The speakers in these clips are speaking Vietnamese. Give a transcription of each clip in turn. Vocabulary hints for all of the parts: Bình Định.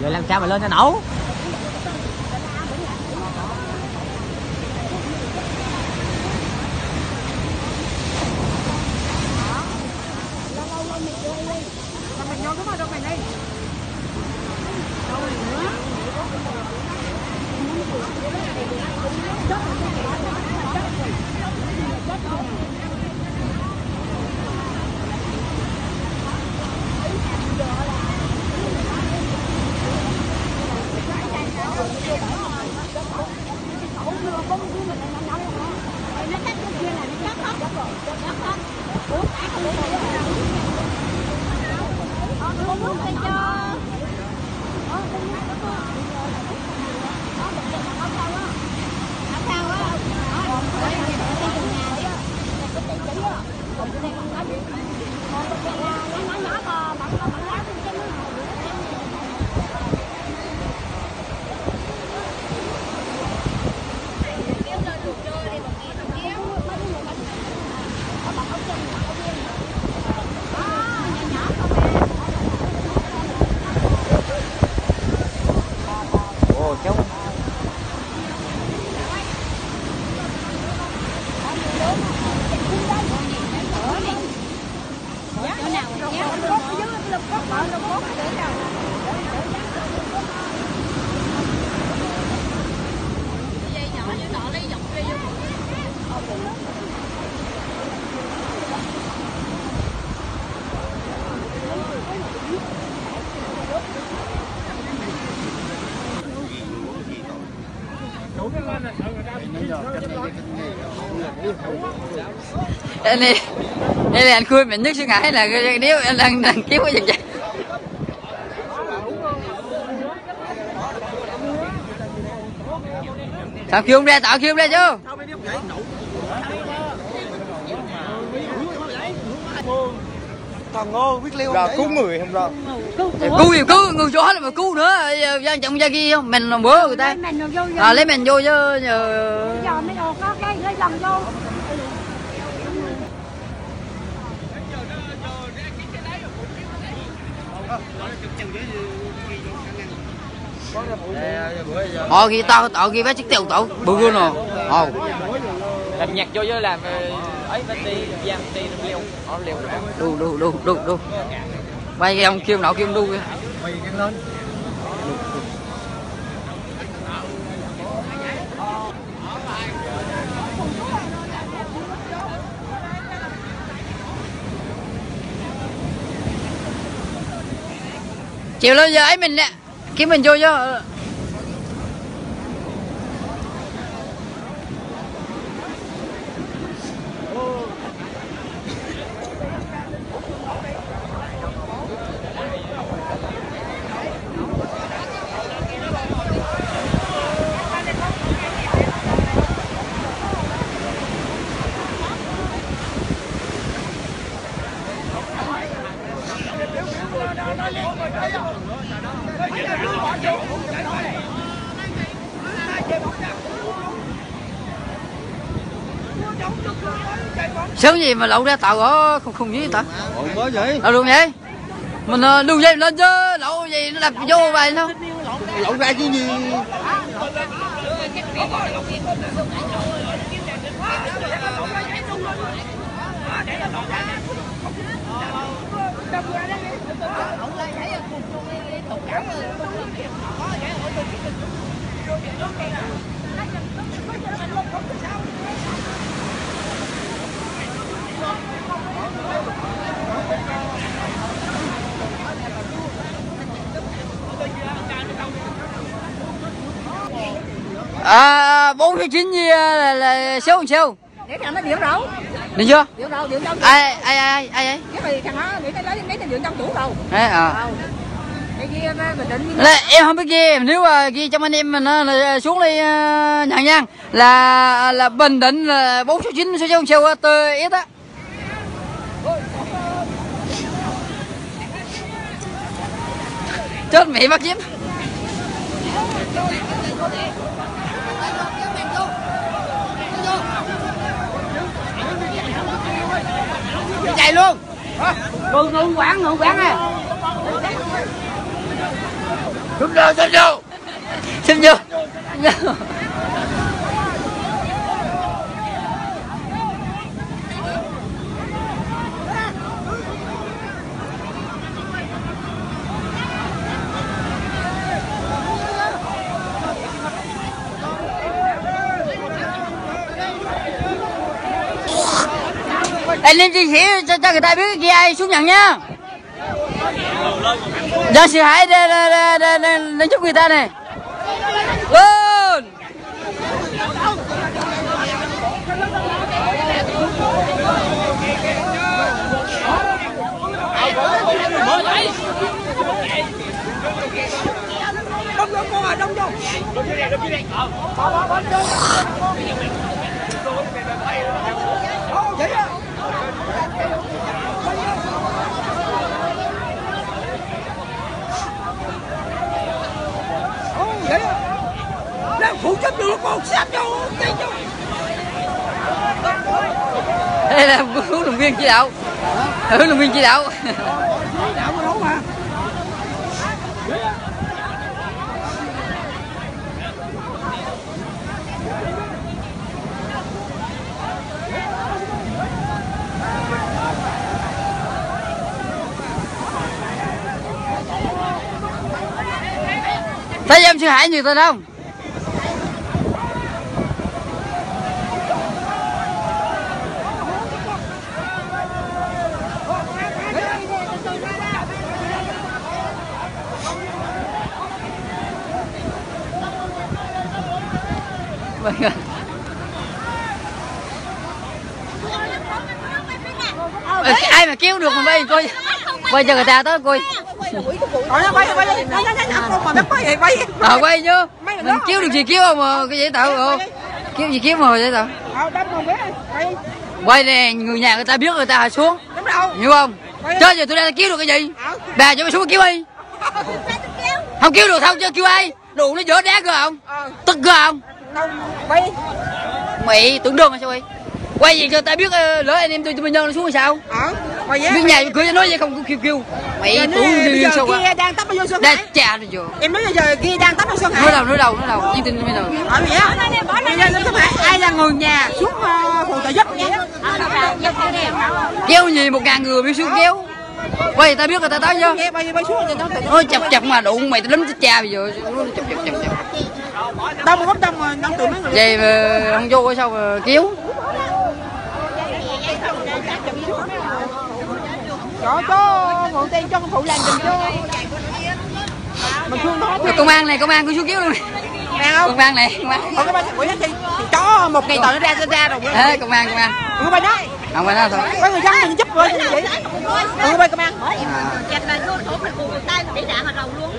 Vậy làm sao mà lên cho nổ? Đây là anh Khui mình nhất suy nghĩ là nếu em đang kiếm cái gì vậy. Sao kêu không ra, tạo kêu không ra chứ. Còn ngô biết liêu rồi cứu người không rồi. Cứu gì cứu, người chó là mà cứu nữa, ra trong ra kia không, mình làm bữa người ta. Lấy mình vô chứ giờ mới đồ có cái lấy lần vô. Họ ghi tao tạo ghi với chiếc tiêu tao bự luôn rồi. Làm nhạc vô với làm ấy bên đi giang đi liều. Họ liều đu. Bay ông kêu nọ kêu đu kìa. Bay cái lên. Chiều lâu giờ ấy mình nè, kiếm mình vô vô. Sớm gì mà lộn ra tàu ở không dưới ta. Mới vậy. Lộn luôn vậy. Mình đu dây lên chứ lộn gì nó đập vô bài không? Lộn ra chứ gì. À 49 là số sao? Để thằng nó điểm đâu. Được chưa? Điểm đâu. Ai. Cái thằng nó để nó lấy cái điểm trong tủ đâu. Đấy cái kia Bình Định. Em không biết kia, nếu mà kia trong anh em mình là xuống đi nhận nha. Là Bình Định là 49 số sao sao tơ ít á. Chết mẹ bắt chim. Hãy subscribe cho kênh Bình Định để không bỏ lỡ những video hấp dẫn. này luôn. Còn ngượng quán này. Đúng rồi, xin vô. Xin vô. Ê, lên chi sĩ cho người ta biết cái kia ai xuống nhận nha. Giờ sĩ Hải lên giúp người ta này. Lên. Đông đông con à, đông đông. Phụ chấp được con sát vô cái chứ. Đây là huấn luyện viên chỉ đạo. Huấn luyện viên chỉ đạo. Thấy em Sư Hải nhiều tên không? Ai mà cứu được mà bây coi, bây giờ người ta tới coi. Quay chứ. Mình cứu được gì cứu mà cái dễ tạo, cứu gì cứu mà dễ tạo. Quay này người nhà người ta biết người ta hạ xuống. Hiểu không? Chơi giờ tụi đang cứu được cái gì? Bà cho mày xuống cứu đi. Không cứu được không chứ cứu ai? Đủ nó vỡ đá cơ không? Tức cơ không? Quay mày tưởng đường hả sao vậy? Quay gì cho ta biết lỡ anh em tôi nhân nó xuống sao? Biết nhà cửa nói vậy không kêu mày tưởng gì sao vậy? Kia đang tấp vào Xuân Hải. Em nói giờ kia đang tấp vào Xuân Hải. Nói đầu. Chỉ tin bây giờ. Ở vậy á? Ai là người nhà xuống phụ trợ giúp nhé. Kéo gì 1000 người bị xuống kéo. Quay ta biết người ta tới chưa? Ôi chập mà đụng mày tao lấm cha bây giờ. Chập. Đông gấp đông rồi, đông tụi mấy người. Vậy mà không vô sao mà cứu. Có mượn tiền cho con phụ làm giùm cho. Công an cứ xuống cứu luôn. Công an này. Còn cái ba quỷ thì chó một ngày tội nó ra rồi. Ê công an. Người bay nói. Không phải nói thôi. Có người dân mình giúp rồi thì vậy. Người bay công an. Chặt là vô thủ mình cùng tay mình đạn vào đầu luôn.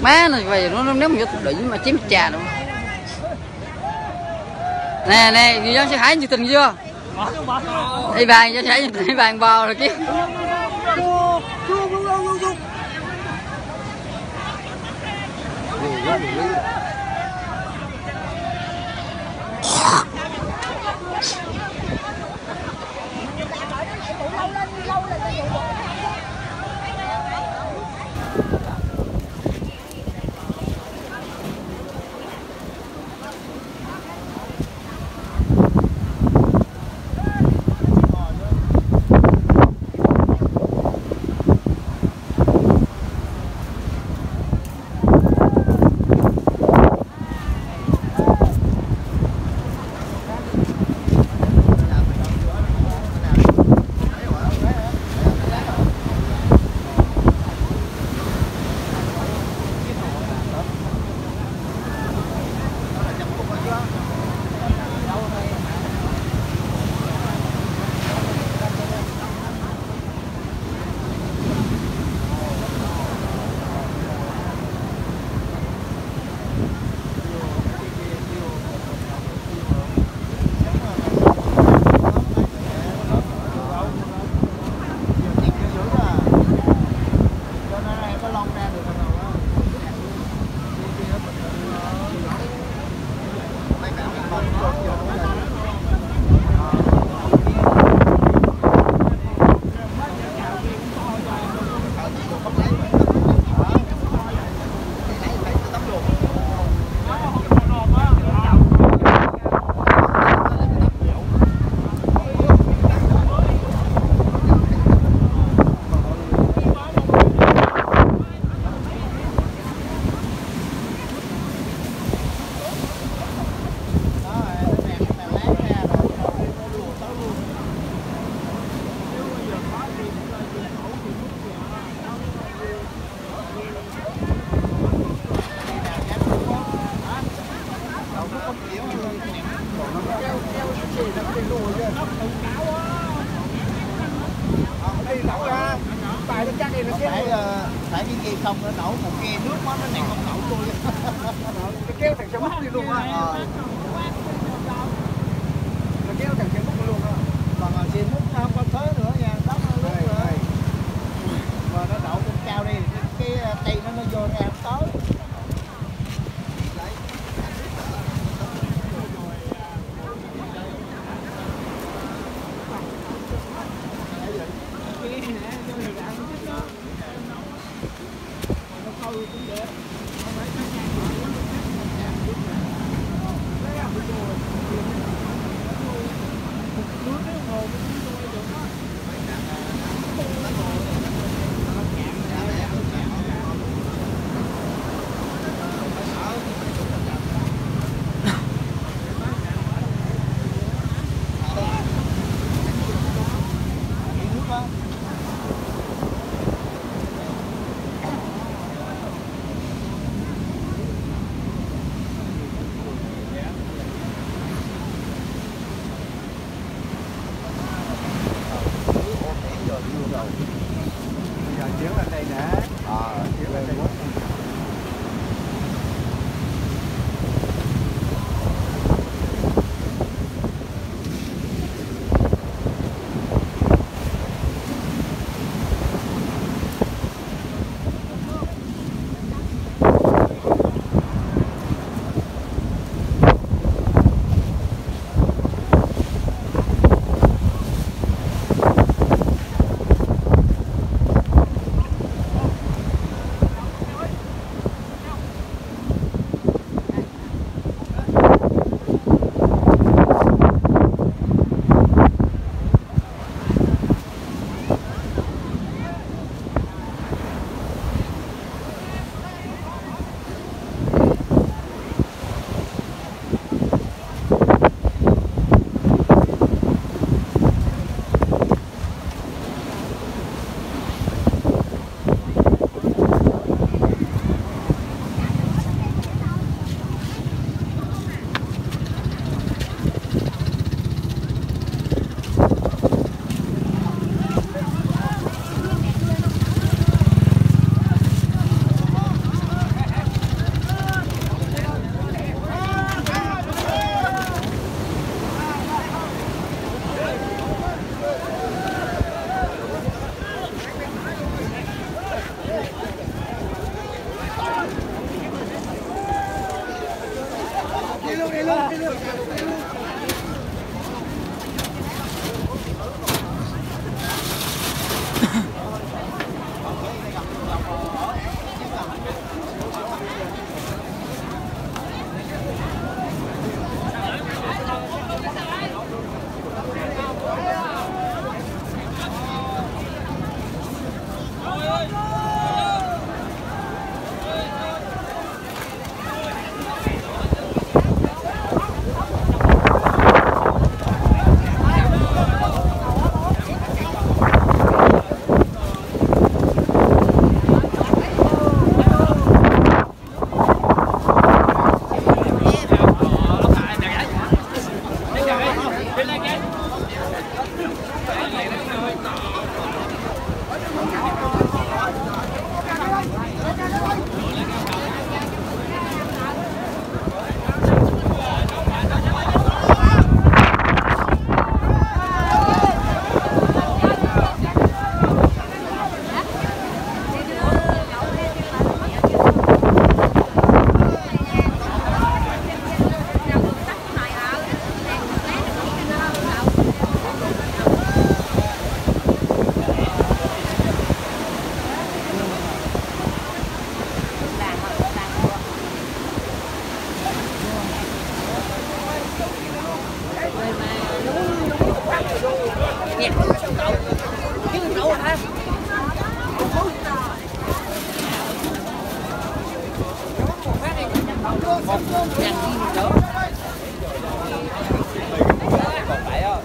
Má này về nó nếu mà vô thủ đỉnh mà chiếm trà đâu. Nè, người dân sẽ hái nhiệt tình chưa? Đi bàn cho sẽ đi bàn bò rồi chứ. dẹp nó sao cậu chứ cậu hả? Một đàn đi nữa. Còn phải á.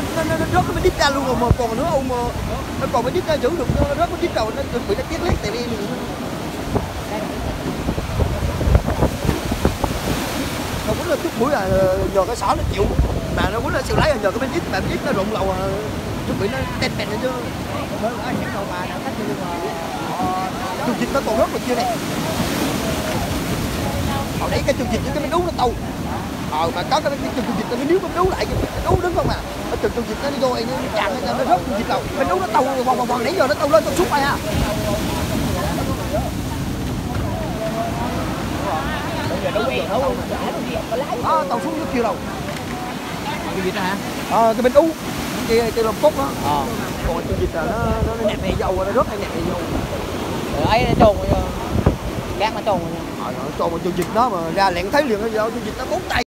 Rớt nó mới đít ra luôn rồi mà còn nữa ông nó còn mới đít ra giữ được rớt nó đít cầu nó bị nó tiếc lét tại vì nó quấn lên chút mũi là nhờ cái xỏ nó chịu mà nó quấn lên siêu lái là nhờ cái bên đít mà đít nó rụng lầu chuẩn bị nó tên bèn lên chứ chương trình nó còn rớt rồi chưa này hồi nãy cái chương trình cái bánh đú nó tù mà có cái chương trình nó nếu nó đú lại nó đú đứng không à ở trường trung dịch nó đi vô ấy chạm nó rớt trung dịch đầu bên đúng nó tàu vòng nãy giờ nó tàu lên trong suốt này ha tàu xuống nước kia đâu cái gì đó hả cái bên ú cái lồng cốt đó còn trung dịch là nó nhặt này dầu nó rớt hay nhặt này dầu ấy nó trồn gác nó trồn rồi nó trồn vào trung dịch đó mà ra lẹn thấy liền nó vô trung dịch nó bốn tay.